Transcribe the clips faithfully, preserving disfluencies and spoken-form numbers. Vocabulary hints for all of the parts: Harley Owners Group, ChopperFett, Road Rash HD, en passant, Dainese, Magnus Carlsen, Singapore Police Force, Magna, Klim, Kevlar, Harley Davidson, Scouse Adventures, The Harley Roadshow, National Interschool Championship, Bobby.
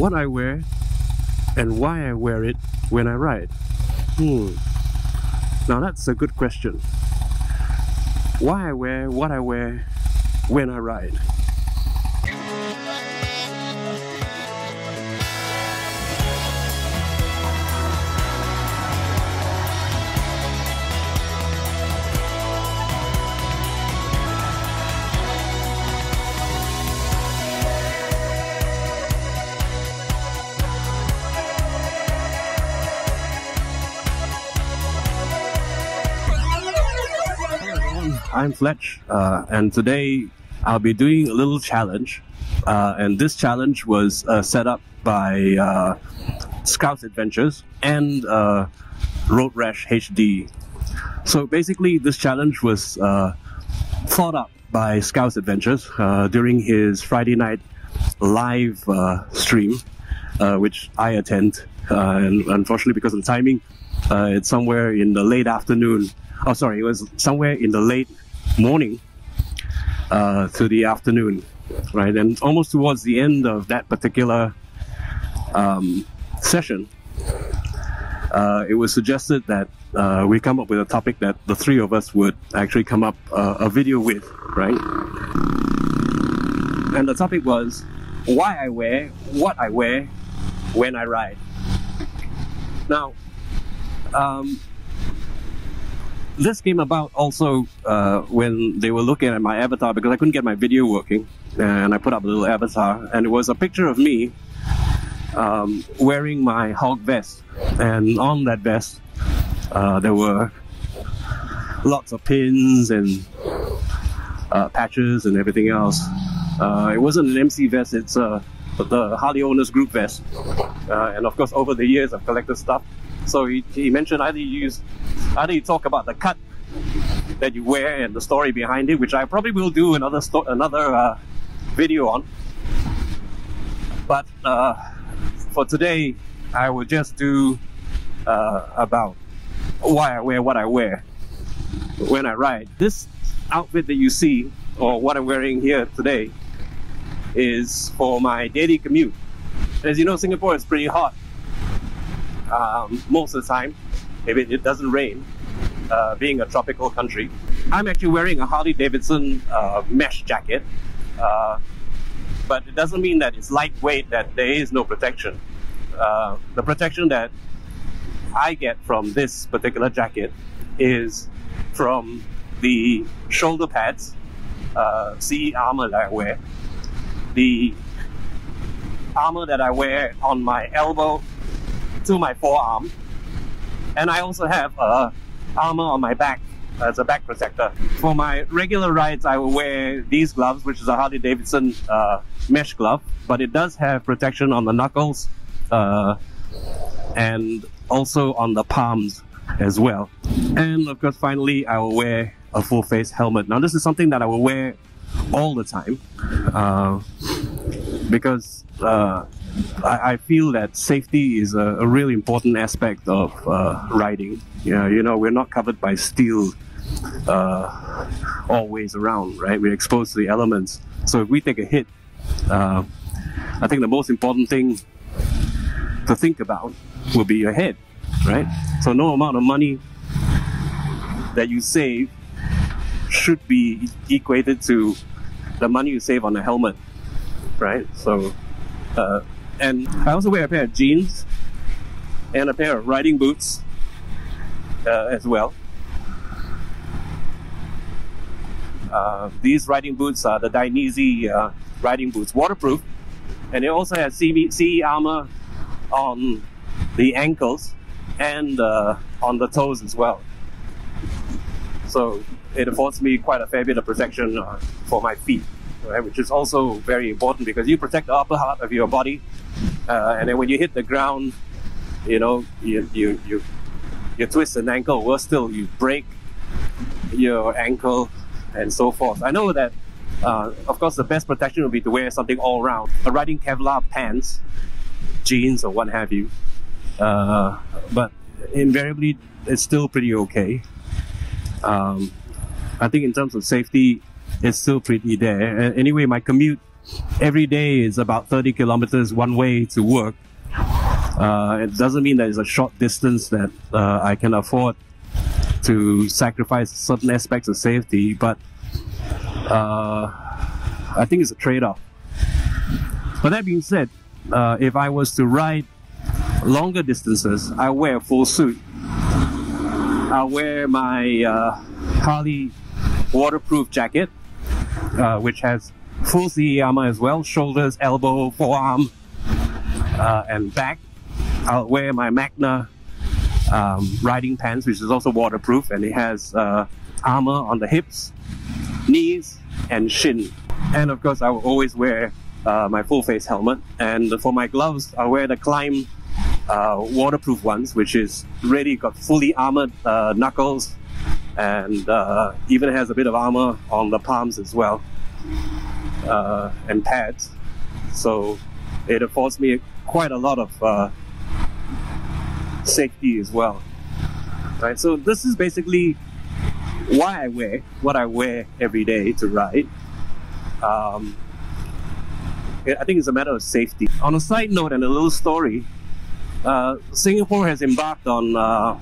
what I wear and why I wear it when I ride. Hmm. Now that's a good question. Why I wear what I wear when I ride. I'm Fletch, uh, and today I'll be doing a little challenge, uh, and this challenge was uh, set up by uh, Scouse Adventures and uh, Road Rash H D. So basically this challenge was uh, thought up by Scouse Adventures uh, during his Friday night live uh, stream, uh, which I attend, uh, and unfortunately because of the timing, uh, it's somewhere in the late afternoon. Oh, sorry, it was somewhere in the late morning uh, to the afternoon, right? And almost towards the end of that particular um, session, uh, it was suggested that uh, we come up with a topic that the three of us would actually come up uh, a video with, right? And the topic was why I wear what I wear when I ride. Now, um, this came about also uh, when they were looking at my avatar, because I couldn't get my video working, and I put up a little avatar, and it was a picture of me um, wearing my Hulk vest, and on that vest uh, there were lots of pins and uh, patches and everything else. Uh, it wasn't an M C vest, it's uh, the Harley Owners Group vest, uh, and of course over the years I've collected stuff. So he, he mentioned either you use, either you talk about the cut that you wear and the story behind it, which I probably will do another sto another uh, video on. But uh, for today, I will just do uh, about why I wear what I wear when I ride. This outfit that you see, or what I'm wearing here today, is for my daily commute. As you know, Singapore is pretty hot. Um, most of the time, if it, it doesn't rain, uh, being a tropical country. I'm actually wearing a Harley Davidson uh, mesh jacket, uh, but it doesn't mean that it's lightweight, that there is no protection. Uh, the protection that I get from this particular jacket is from the shoulder pads, uh, C E armor that I wear, the armor that I wear on my elbow, to my forearm, and I also have uh, armor on my back as a back protector. For my regular rides, I will wear these gloves, which is a Harley Davidson uh, mesh glove, but it does have protection on the knuckles uh, and also on the palms as well. And of course, finally, I will wear a full face helmet. Now, this is something that I will wear all the time uh, because uh, I feel that safety is a, a really important aspect of uh, riding. You know, you know, we're not covered by steel uh, always around, right? We're exposed to the elements. So if we take a hit, uh, I think the most important thing to think about will be your head, right? So no amount of money that you save should be equated to the money you save on a helmet, right? So. Uh, And I also wear a pair of jeans and a pair of riding boots uh, as well. Uh, these riding boots are the Dainese uh, riding boots, waterproof, and it also has C E armor on the ankles and uh, on the toes as well. So it affords me quite a fair bit of protection uh, for my feet, right, which is also very important because you protect the upper half of your body. Uh, and then when you hit the ground, you know, you, you, you, you twist an ankle, worse still, you break your ankle and so forth. I know that, uh, of course, the best protection would be to wear something all round. A riding Kevlar pants, jeans or what have you. Uh, but invariably, it's still pretty okay. Um, I think in terms of safety, it's still pretty there. Anyway, my commute every day is about thirty kilometers one way to work, uh, it doesn't mean that it's a short distance that uh, I can afford to sacrifice certain aspects of safety, but uh, I think it's a trade-off. But that being said, uh, if I was to ride longer distances, I wear a full suit. I wear my uh, Harley waterproof jacket, uh, which has full C E armor as well, shoulders, elbow, forearm, uh, and back. I'll wear my Magna um, riding pants, which is also waterproof, and it has uh, armor on the hips, knees, and shin. And of course, I will always wear uh, my full face helmet. And for my gloves, I'll wear the Klim uh, waterproof ones, which is really got fully armored uh, knuckles, and uh, even has a bit of armor on the palms as well, uh, and pads. So it affords me quite a lot of uh, safety as well. Right, so this is basically why I wear what I wear every day to ride. Um, I think it's a matter of safety. On a side note and a little story, uh, Singapore has embarked on, uh,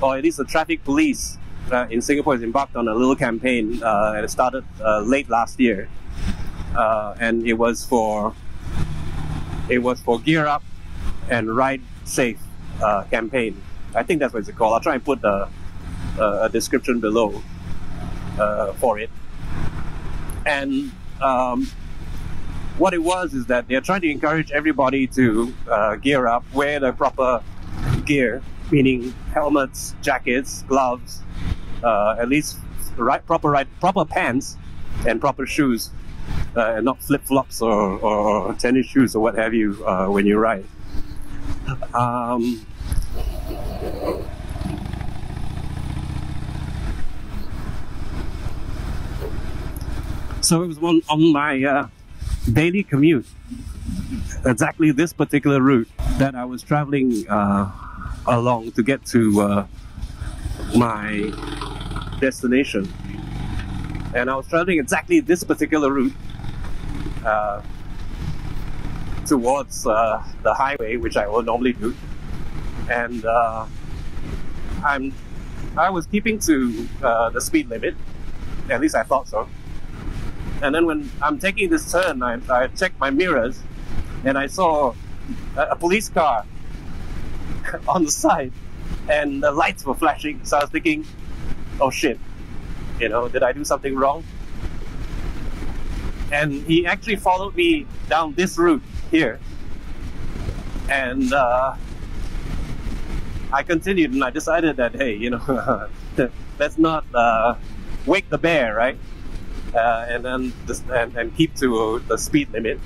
or at least the traffic police Uh, in Singapore has embarked on a little campaign, uh, and it started uh, late last year, uh, and it was for it was for Gear Up and Ride Safe uh, campaign. I think that's what it's called. I'll try and put a, a description below uh, for it. And um, what it was is that they're trying to encourage everybody to uh, gear up, wear the proper gear, meaning helmets, jackets, gloves, Uh, at least right, proper right, proper pants and proper shoes, uh, and not flip-flops or, or tennis shoes or what have you uh, when you ride. Um, so it was on, on my uh, daily commute, exactly this particular route that I was traveling uh, along to get to uh, my destination, and I was traveling exactly this particular route uh, towards uh, the highway, which I would normally do, and uh, I'm I was keeping to uh, the speed limit, at least I thought so. And then when I'm taking this turn, I, I checked my mirrors, and I saw a, a police car on the side, and the lights were flashing. So I was thinking, oh shit, you know, did I do something wrong? And he actually followed me down this route here, and uh, I continued, and I decided that, hey, you know, let's not uh, wake the bear, right? Uh, and then just, and, and keep to the speed limit,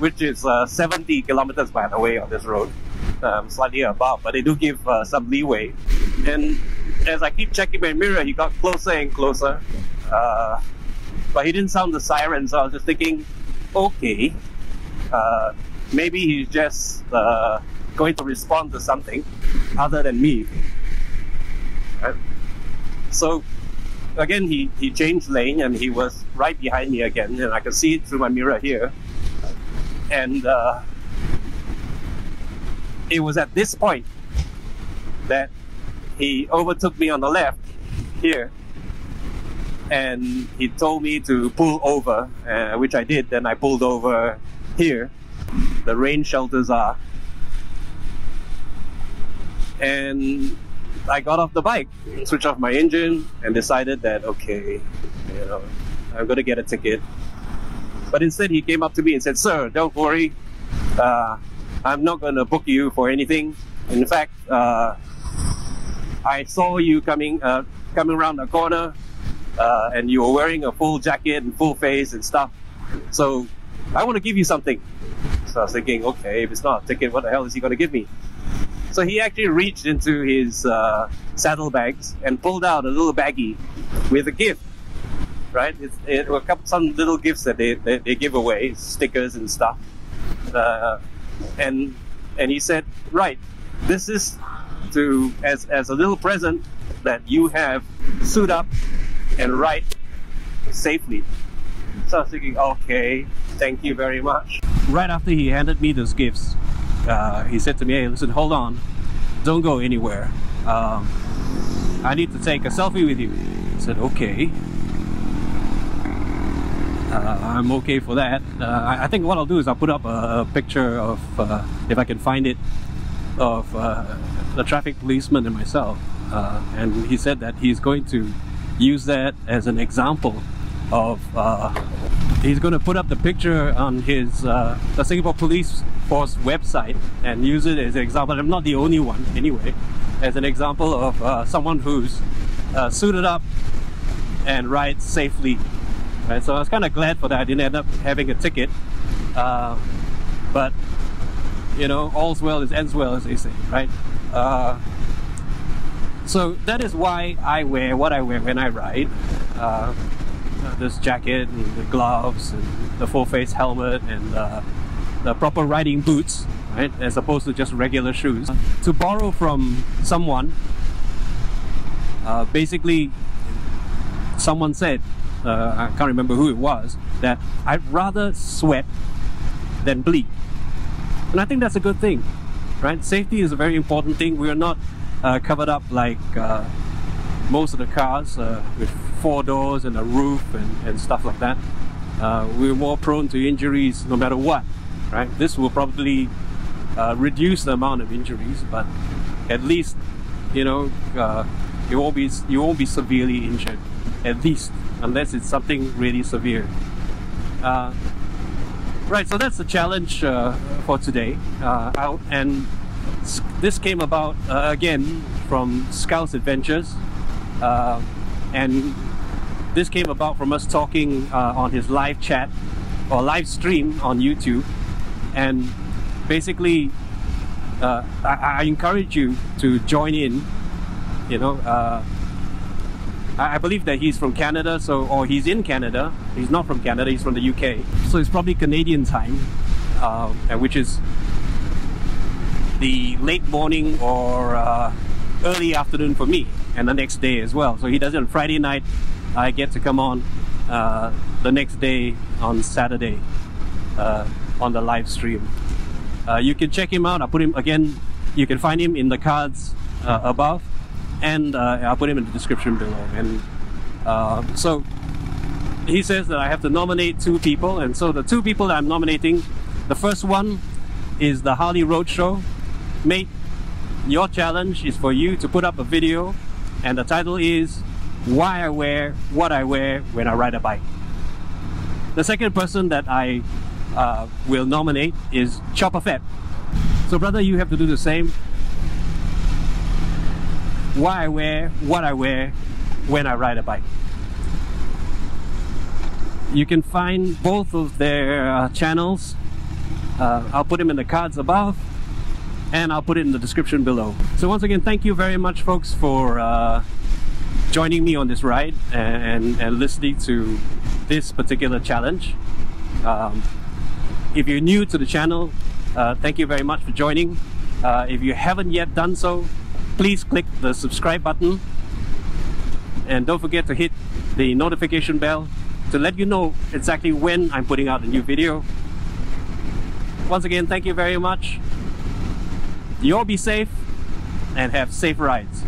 which is uh, seventy kilometers by the way on this road, um, slightly above, but they do give uh, some leeway. And as I keep checking my mirror, he got closer and closer, uh, but he didn't sound the siren, so I was just thinking, okay, uh, maybe he's just uh, going to respond to something other than me. Right? So again, he, he changed lane, and he was right behind me again, and I could see it through my mirror here. And uh, it was at this point that he overtook me on the left here, and he told me to pull over, uh, which I did. Then I pulled over here, the rain shelters are, and I got off the bike, switched off my engine, and decided that, okay, you know, I'm gonna get a ticket. But instead he came up to me and said, sir, don't worry, uh, I'm not gonna book you for anything. In fact, uh, I saw you coming uh, coming around the corner, uh, and you were wearing a full jacket and full face and stuff, so I want to give you something. So I was thinking, okay, if it's not a ticket, what the hell is he going to give me? So he actually reached into his uh, saddlebags and pulled out a little baggie with a gift, right? It's, it were some little gifts that they, they, they give away, stickers and stuff, uh, and, and he said, right, this is to as, as a little present that you have suit up and ride safely. So I was thinking, okay, thank you very much. Right after he handed me those gifts, uh, he said to me, hey, listen, hold on, don't go anywhere. Um, I need to take a selfie with you. I said, okay. Uh, I'm okay for that. Uh, I think what I'll do is I'll put up a, a picture of, uh, if I can find it, of uh, the traffic policeman and myself. Uh, and he said that he's going to use that as an example of, uh, he's going to put up the picture on his, uh, the Singapore Police Force website and use it as an example. I'm not the only one anyway, as an example of uh, someone who's uh, suited up and rides safely. Right, so I was kind of glad for that. I didn't end up having a ticket, uh, but you know, all's well that ends well, as they say, right? Uh, so that is why I wear what I wear when I ride. Uh, this jacket, and the gloves, and the full-face helmet, and uh, the proper riding boots, right? As opposed to just regular shoes. To borrow from someone, uh, basically, someone said, Uh, I can't remember who it was, that I'd rather sweat than bleed. And I think that's a good thing, right? Safety is a very important thing. We are not uh, covered up like uh, most of the cars uh, with four doors and a roof and, and stuff like that. Uh, we're more prone to injuries no matter what, right? This will probably uh, reduce the amount of injuries, but at least, you know, uh, you won't be, you won't be severely injured, at least. Unless it's something really severe. Uh, right, so that's the challenge uh, for today. Uh, I'll, and this came about, uh, again, from Scouse Adventures. Uh, and this came about from us talking uh, on his live chat, or live stream on YouTube. And basically, uh, I, I encourage you to join in, you know, uh, I believe that he's from Canada, so or he's in Canada. He's not from Canada, he's from the U K. So it's probably Canadian time, uh, which is the late morning or uh, early afternoon for me, and the next day as well. So he does it on Friday night. I get to come on uh, the next day on Saturday uh, on the live stream. Uh, you can check him out. I'll put him, again, you can find him in the cards uh, above. And uh, I'll put him in the description below. And uh, so he says that I have to nominate two people, and so the two people that I'm nominating, the first one is the Harley Roadshow. Mate, your challenge is for you to put up a video, and the title is Why I Wear What I Wear When I Ride a Bike. The second person that I uh, will nominate is ChopperFett. So brother, you have to do the same. Why I wear what I wear when I ride a bike. You can find both of their uh, channels. Uh, I'll put them in the cards above, and I'll put it in the description below. So once again, thank you very much, folks, for uh, joining me on this ride and, and, and listening to this particular challenge. Um, if you're new to the channel, uh, thank you very much for joining. Uh, if you haven't yet done so, please click the subscribe button, and don't forget to hit the notification bell to let you know exactly when I'm putting out a new video. Once again, thank you very much. You all be safe and have safe rides.